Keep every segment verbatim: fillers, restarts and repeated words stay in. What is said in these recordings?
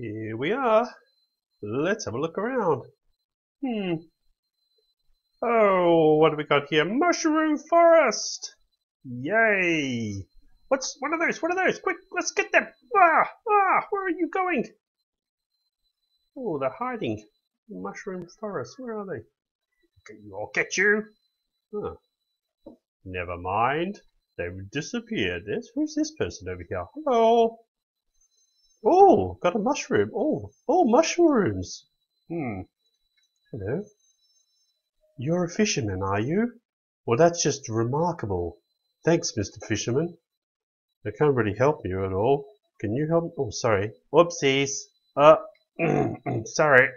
Here we are. Let's have a look around. Hmm. Oh, what have we got here? Mushroom forest! Yay! What's what are those? What are those? Quick, let's get them! Ah! Ah! Where are you going? Oh, they're hiding. Mushroom forest. Where are they? Get you, I'll get you! Huh. Never mind. They've disappeared. There's, who's this person over here? Hello! Oh, got a mushroom. Oh, oh, mushrooms. Hmm. Hello. You're a fisherman, are you? Well, that's just remarkable. Thanks, Mister Fisherman. I can't really help you at all. Can you help? Oh, sorry. Whoopsies. Uh, sorry.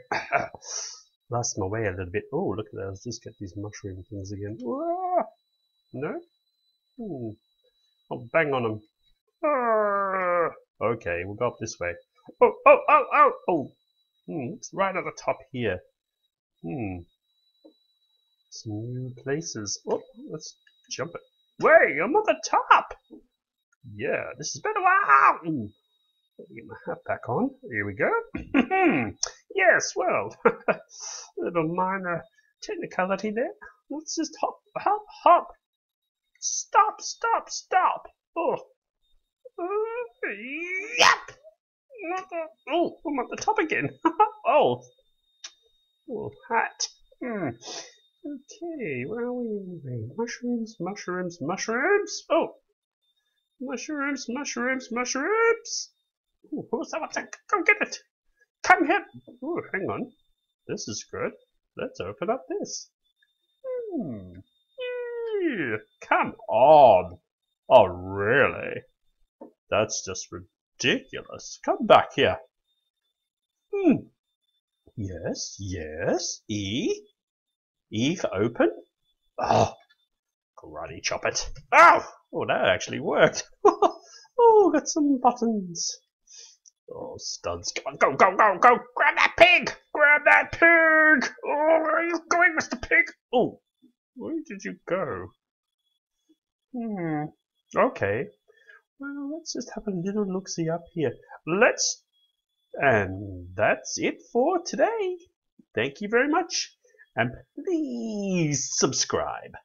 Lost my way a little bit. Oh, look at that. Let's just get these mushroom things again. Ah! No? Hmm. I'll bang on them. Ah! Okay, we'll go up this way. Oh, oh, oh, oh, oh. Hmm, it's right at the top here. Hmm. Some new places. Oh, let's jump it. Wait, I'm at the top. Yeah, this is better. Wow. Let me get my hat back on. Here we go. Yes, well, a little minor technicality there. Let's just hop, hop, hop. Stop, stop, stop. Oh. Uh, yep. Not the, oh, I'm at the top again. oh. Oh, hat. Mm. Okay, where are we anyway? Mushrooms, mushrooms, mushrooms. Oh. Mushrooms, mushrooms, mushrooms. Oh, what's that? What's that? Go get it. Come here. Oh, hang on. This is good. Let's open up this. Hmm. Yeah. Come on. Oh, really? That's just ridiculous. Come back here. Hmm. Yes, yes. E. E for open. Oh, karate chop it. Ow! Oh, that actually worked. oh, got some buttons. Oh, studs. Come on, go, go, go, go. Grab that pig. Grab that pig. Oh, where are you going, Mister Pig? Oh, where did you go? Hmm. Okay. Well, let's just have a little look-see up here. Let's, and that's it for today. Thank you very much, and please subscribe.